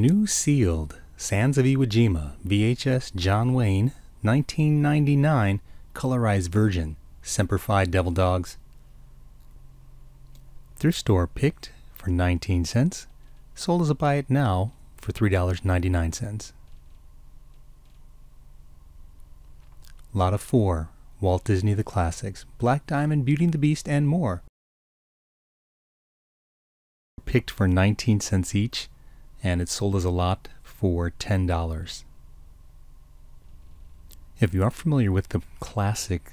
New sealed Sands of Iwo Jima VHS John Wayne 1999 colorized Virgin Semper Fi Devil Dogs. Thrift store picked for 19 cents. Sold as a buy it now for $3.99. Lot of 4. Walt Disney The Classics, Black Diamond, Beauty and the Beast, and more. Picked for 19 cents each, and it's sold as a lot for $10. If you are familiar with the classic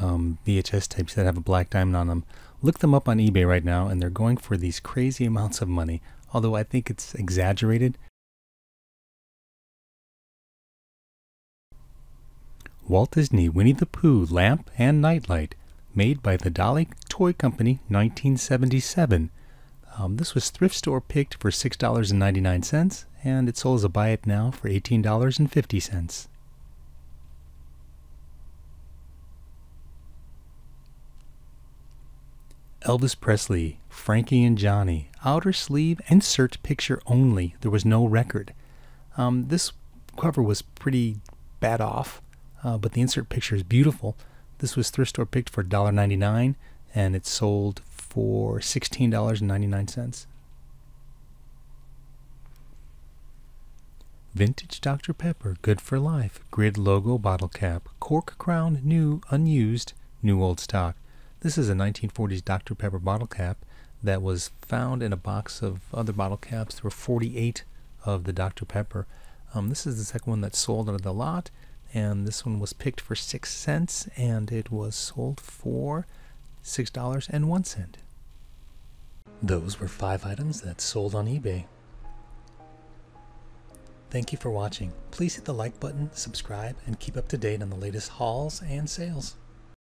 VHS tapes that have a black diamond on them, look them up on eBay right now, and they're going for these crazy amounts of money, although I think it's exaggerated. Walt Disney Winnie the Pooh lamp and nightlight, made by The Dolly Toy Company, 1977. This was thrift store picked for $6.99, and it sold as a buy it now for $18.50. Elvis Presley, Frankie and Johnny, outer sleeve, insert picture only. There was no record. This cover was pretty bad off. But the insert picture is beautiful. This was thrift store picked for $1.99, and it sold for $16.99. Vintage Dr. Pepper, good for life, grid logo bottle cap, cork crown, new, unused, new old stock. This is a 1940s Dr. Pepper bottle cap that was found in a box of other bottle caps. There were 48 of the Dr. Pepper. This is the second one that sold out of the lot. And this one was picked for 6 cents, and it was sold for $6.01. Those were 5 items that sold on eBay. Thank you for watching. Please hit the like button, subscribe, and keep up to date on the latest hauls and sales.